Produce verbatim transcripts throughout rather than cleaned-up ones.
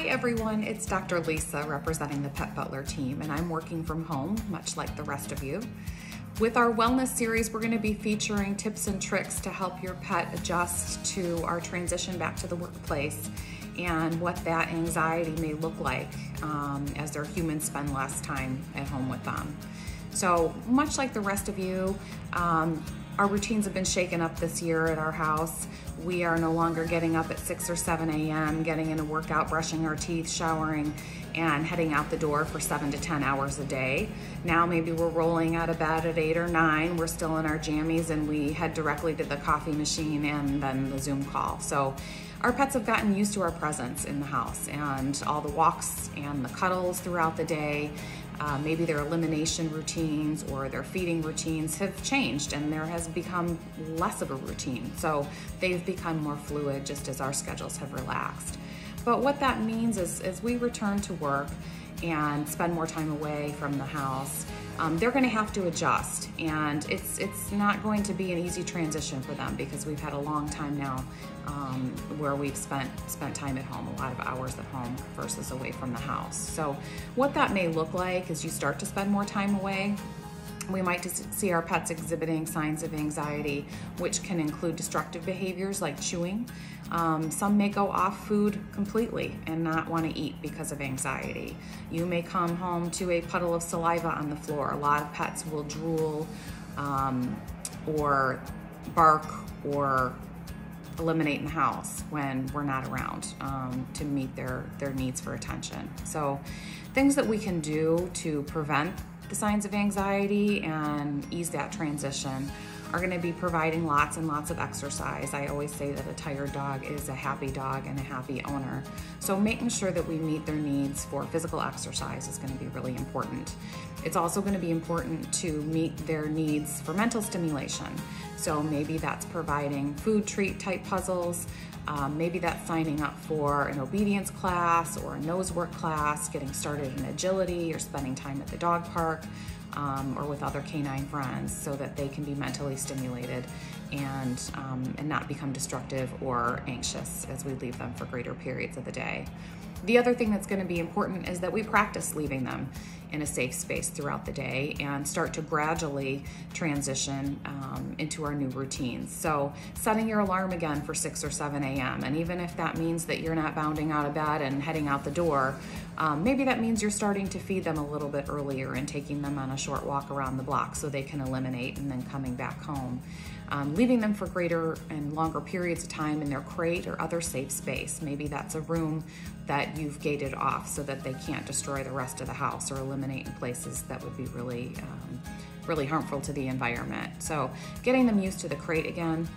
Hi everyone, it's Doctor Lisa representing the Pet Butler team, and I'm working from home, much like the rest of you. With our wellness series, we're going to be featuring tips and tricks to help your pet adjust to our transition back to the workplace and what that anxiety may look like um, as their humans spend less time at home with them. So much like the rest of you, um, our routines have been shaken up this year at our house. We are no longer getting up at six or seven A M, getting in a workout, brushing our teeth, showering, and heading out the door for seven to ten hours a day. Now maybe we're rolling out of bed at eight or nine, we're still in our jammies, and we head directly to the coffee machine and then the Zoom call. So our pets have gotten used to our presence in the house and all the walks and the cuddles throughout the day. Uh, maybe their elimination routines or their feeding routines have changed, and there has become less of a routine. So they've become more fluid just as our schedules have relaxed. But what that means is as we return to work and spend more time away from the house, um, they're gonna have to adjust. And it's, it's not going to be an easy transition for them because we've had a long time now um, where we've spent, spent time at home, a lot of hours at home versus away from the house. So what that may look like is you start to spend more time away. We might just see our pets exhibiting signs of anxiety, which can include destructive behaviors like chewing. Um, some may go off food completely and not want to eat because of anxiety. You may come home to a puddle of saliva on the floor. A lot of pets will drool um, or bark or eliminate in the house when we're not around um, to meet their, their needs for attention. So things that we can do to prevent the signs of anxiety and ease that transition are going to be providing lots and lots of exercise. I always say that a tired dog is a happy dog and a happy owner. So making sure that we meet their needs for physical exercise is going to be really important. It's also going to be important to meet their needs for mental stimulation. So maybe that's providing food treat type puzzles. Um, maybe that's signing up for an obedience class or a nose work class, getting started in agility, or spending time at the dog park um, or with other canine friends so that they can be mentally stimulated and, um, and not become destructive or anxious as we leave them for greater periods of the day. The other thing that's going to be important is that we practice leaving them in a safe space throughout the day and start to gradually transition um, into our new routines. So setting your alarm again for six or seven A M And even if that means that you're not bounding out of bed and heading out the door, um, maybe that means you're starting to feed them a little bit earlier and taking them on a short walk around the block so they can eliminate and then coming back home. Um, leaving them for greater and longer periods of time in their crate or other safe space. Maybe that's a room that you've gated off so that they can't destroy the rest of the house or eliminate in places that would be really, um, really harmful to the environment. So getting them used to the crate again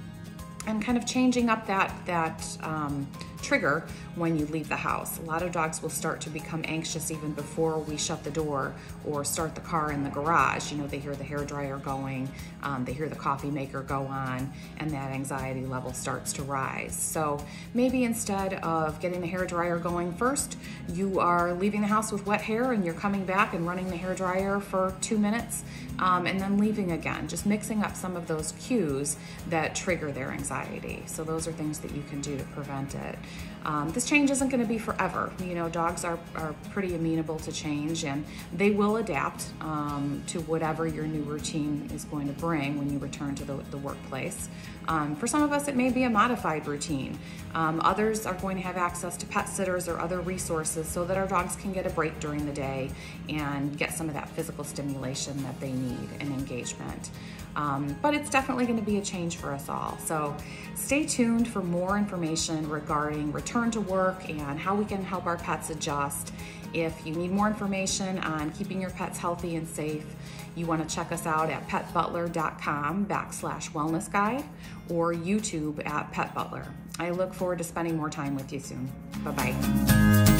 and kind of changing up that, that um, trigger when you leave the house. A lot of dogs will start to become anxious even before we shut the door or start the car in the garage. You know, they hear the hairdryer going, um, they hear the coffee maker go on, and that anxiety level starts to rise. So maybe instead of getting the hairdryer going first, you are leaving the house with wet hair and you're coming back and running the hairdryer for two minutes um, and then leaving again, just mixing up some of those cues that trigger their anxiety. So those are things that you can do to prevent it. Um, this change isn't going to be forever. You know, dogs are, are pretty amenable to change, and they will adapt um, to whatever your new routine is going to bring when you return to the, the workplace. Um, for some of us, it may be a modified routine. Um, others are going to have access to pet sitters or other resources so that our dogs can get a break during the day and get some of that physical stimulation that they need and engagement. Um, but it's definitely going to be a change for us all. So stay tuned for more information regarding return to work and how we can help our pets adjust. If you need more information on keeping your pets healthy and safe, you want to check us out at petbutler.com backslash wellness guide or YouTube at Pet Butler. I look forward to spending more time with you soon. Bye-bye.